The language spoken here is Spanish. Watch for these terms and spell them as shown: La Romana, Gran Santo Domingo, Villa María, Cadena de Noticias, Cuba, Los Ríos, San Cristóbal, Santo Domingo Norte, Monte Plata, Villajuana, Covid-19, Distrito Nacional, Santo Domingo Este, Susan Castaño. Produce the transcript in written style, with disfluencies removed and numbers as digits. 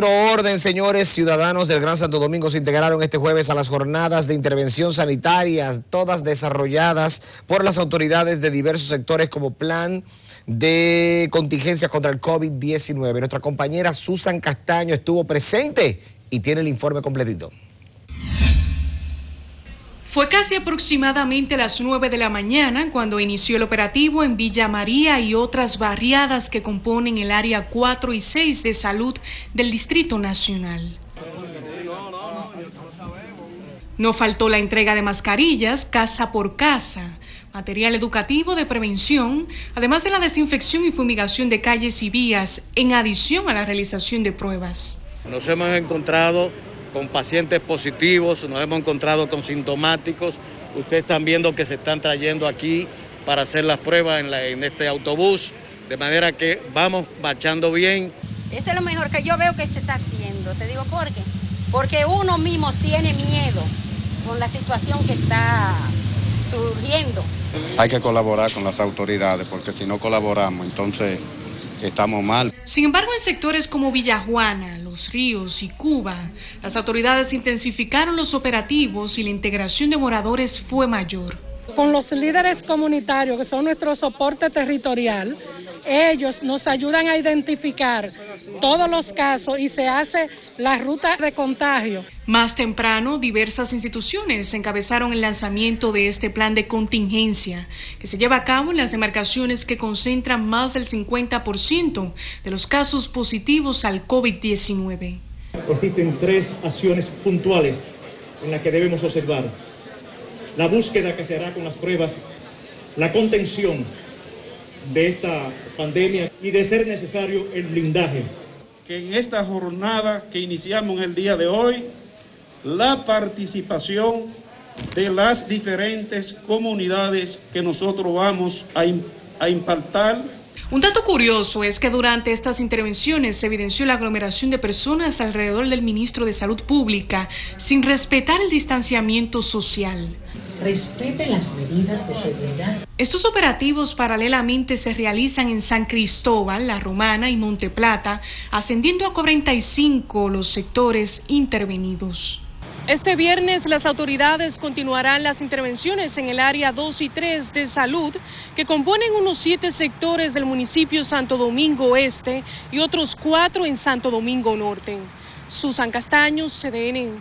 nuestro orden, señores, ciudadanos del Gran Santo Domingo se integraron este jueves a las jornadas de intervención sanitarias, todas desarrolladas por las autoridades de diversos sectores como plan de contingencia contra el COVID-19. Nuestra compañera Susan Castaño estuvo presente y tiene el informe completito. Fue casi aproximadamente las 9 de la mañana cuando inició el operativo en Villa María y otras barriadas que componen el área 4 y 6 de salud del Distrito Nacional. No faltó la entrega de mascarillas casa por casa, material educativo de prevención, además de la desinfección y fumigación de calles y vías, en adición a la realización de pruebas. Nos hemos encontrado con pacientes positivos, nos hemos encontrado con sintomáticos. Ustedes están viendo que se están trayendo aquí para hacer las pruebas en este autobús, de manera que vamos marchando bien. Eso es lo mejor que yo veo que se está haciendo. Te digo, ¿por qué? Porque uno mismo tiene miedo con la situación que está surgiendo. Hay que colaborar con las autoridades, porque si no colaboramos, entonces estamos mal. Sin embargo, en sectores como Villajuana, Los Ríos y Cuba, las autoridades intensificaron los operativos y la integración de moradores fue mayor. Con los líderes comunitarios, que son nuestro soporte territorial, ellos nos ayudan a identificar todos los casos y se hace la ruta de contagio. Más temprano, diversas instituciones encabezaron el lanzamiento de este plan de contingencia, que se lleva a cabo en las demarcaciones que concentran más del 50% de los casos positivos al COVID-19. Existen tres acciones puntuales en las que debemos observar: la búsqueda que se hará con las pruebas, la contención de esta pandemia y, de ser necesario, el blindaje. Que en esta jornada que iniciamos el día de hoy, la participación de las diferentes comunidades que nosotros vamos a impactar. Un dato curioso es que durante estas intervenciones se evidenció la aglomeración de personas alrededor del ministro de Salud Pública sin respetar el distanciamiento social. Respeten las medidas de seguridad. Estos operativos paralelamente se realizan en San Cristóbal, La Romana y Monte Plata, ascendiendo a 45 los sectores intervenidos. Este viernes las autoridades continuarán las intervenciones en el área 2 y 3 de salud, que componen unos 7 sectores del municipio Santo Domingo Este y otros 4 en Santo Domingo Norte. Susan Castaño, CDN.